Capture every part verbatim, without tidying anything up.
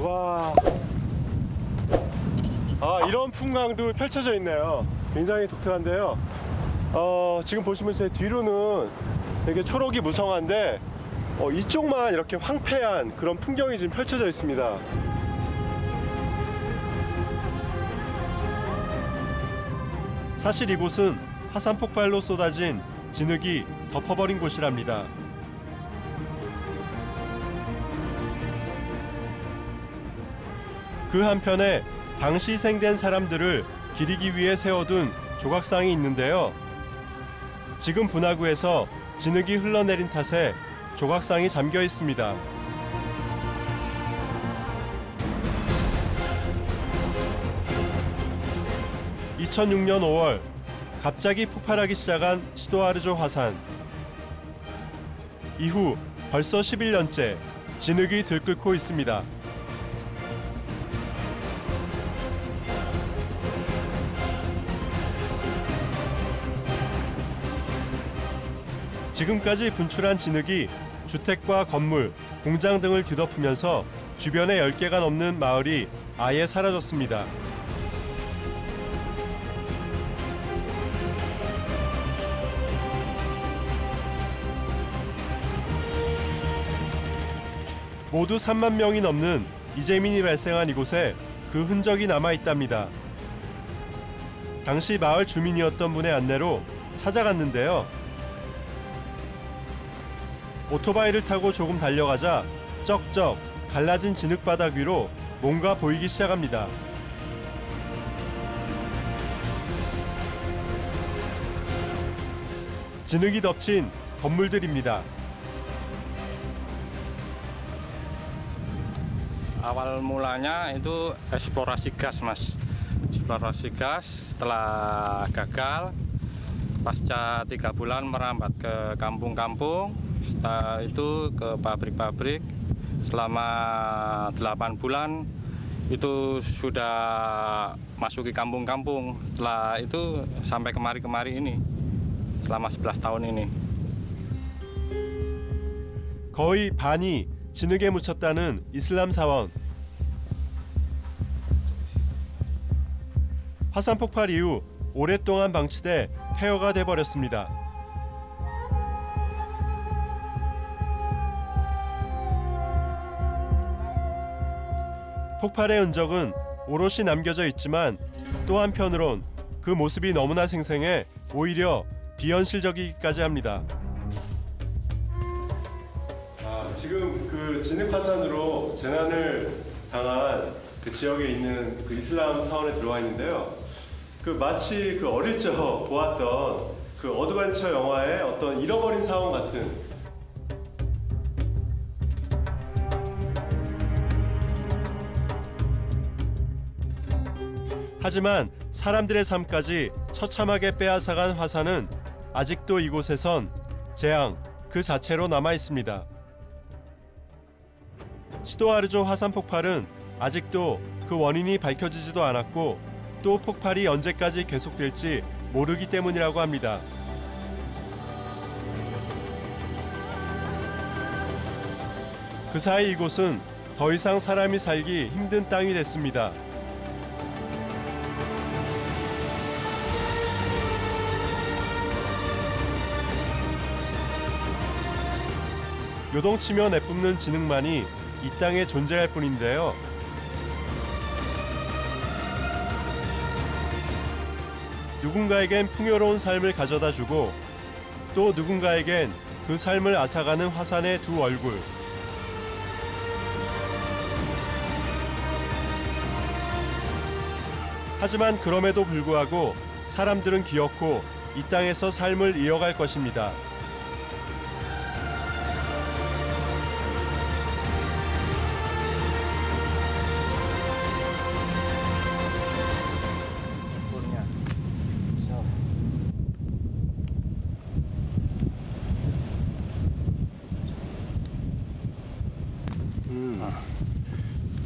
와. 아, 이런 풍광도 펼쳐져 있네요. 굉장히 독특한데요. 어, 지금 보시면 제 뒤로는 되게 초록이 무성한데 어, 이쪽만 이렇게 황폐한 그런 풍경이 지금 펼쳐져 있습니다. 사실 이곳은 화산 폭발로 쏟아진 진흙이 덮어버린 곳이랍니다. 그 한편에 당시 희생된 사람들을 기리기 위해 세워둔 조각상이 있는데요. 지금 분화구에서 진흙이 흘러내린 탓에 조각상이 잠겨 있습니다. 이천육 년 오월 갑자기 폭발하기 시작한 시도아르조 화산. 이후 벌써 십일 년째 진흙이 들끓고 있습니다. 지금까지 분출한 진흙이 주택과 건물, 공장 등을 뒤덮으면서 주변에 열 개가 넘는 마을이 아예 사라졌습니다. 모두 삼만 명이 넘는 이재민이 발생한 이곳에 그 흔적이 남아 있답니다. 당시 마을 주민이었던 분의 안내로 찾아갔는데요. 오토바이를 타고 조금 달려가자 쩍쩍 갈라진 진흙바닥 위로 뭔가 보이기 시작합니다. 진흙이 덮친 건물들입니다. Awal mulanya itu eksplorasi gas, Mas. Eksplorasi gas setelah gagal, pasca tiga bulan merambat ke kampung-kampung, setelah itu ke pabrik-pabrik. Selama delapan bulan itu sudah masuki kampung-kampung. Setelah itu sampai kemari-kemari ini, selama sebelas tahun ini. 거의 반이 진흙에 묻혔다는 이슬람 사원. 화산 폭발 이후 오랫동안 방치돼 폐허가 돼버렸습니다. 폭발의 흔적은 오롯이 남겨져 있지만 또 한편으론 그 모습이 너무나 생생해 오히려 비현실적이기까지 합니다. 지금 그 진흙 화산으로 재난을 당한 그 지역에 있는 그 이슬람 사원에 들어와 있는데요. 그 마치 그 어릴 적 보았던 그 어드벤처 영화의 어떤 잃어버린 사원 같은. 하지만 사람들의 삶까지 처참하게 빼앗아간 화산은 아직도 이곳에선 재앙 그 자체로 남아 있습니다. 시도아르조 화산 폭발은 아직도 그 원인이 밝혀지지도 않았고 또 폭발이 언제까지 계속될지 모르기 때문이라고 합니다. 그 사이 이곳은 더 이상 사람이 살기 힘든 땅이 됐습니다. 요동치며 내뿜는 진흙만이 이 땅에 존재할 뿐인데요. 누군가에겐 풍요로운 삶을 가져다주고 또 누군가에겐 그 삶을 앗아가는 화산의 두 얼굴. 하지만 그럼에도 불구하고 사람들은 기어코 이 땅에서 삶을 이어갈 것입니다.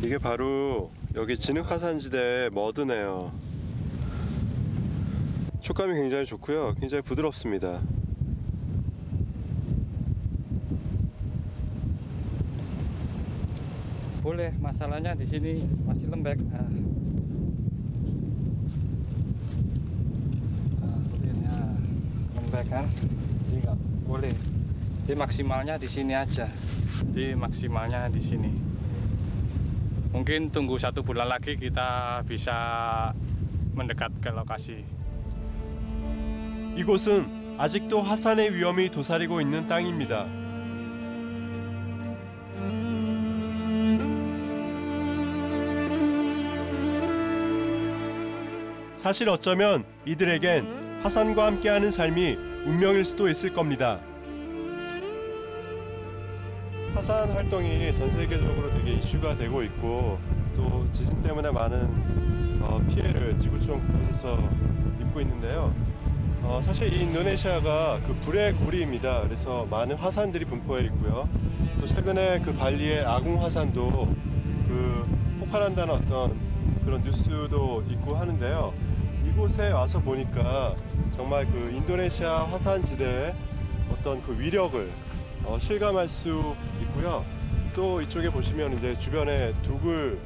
이게 바로 여기 진흙 화산지대의 머드네요. 촉감이 굉장히 좋고요. 굉장히 부드럽습니다. boleh, masalahnya di sini masih lembek. Nah, nah rutinnya lembek kan, jadi nggak boleh. Jadi maksimalnya di sini aja. Jadi maksimalnya di sini. Mungkin tunggu satu bulan lagi kita bisa mendekat ke lokasi. 이곳은 아직도 화산의 위험이 도사리고 있는 땅입니다. 사실 어쩌면 이들에겐 화산과 함께하는 삶이 운명일 수도 있을 겁니다. 화산 활동이 전 세계적으로 되게 이슈가 되고 있고 또 지진 때문에 많은 어, 피해를 지구촌 곳에서 입고 있는데요. 어, 사실 이 인도네시아가 그 불의 고리입니다. 그래서 많은 화산들이 분포해 있고요. 또 최근에 그 발리의 아궁 화산도 그 폭발한다는 어떤 그런 뉴스도 있고 하는데요. 이곳에 와서 보니까 정말 그 인도네시아 화산지대의 어떤 그 위력을 어, 실감할 수 있고요. 또 이쪽에 보시면 이제 주변에 둑을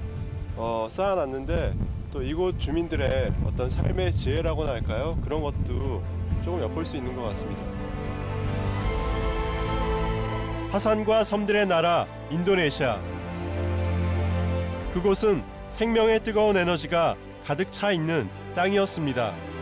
어, 쌓아놨는데 또 이곳 주민들의 어떤 삶의 지혜라고나 할까요? 그런 것도 조금 엿볼 수 있는 것 같습니다. 화산과 섬들의 나라 인도네시아. 그곳은 생명의 뜨거운 에너지가 가득 차 있는 땅이었습니다.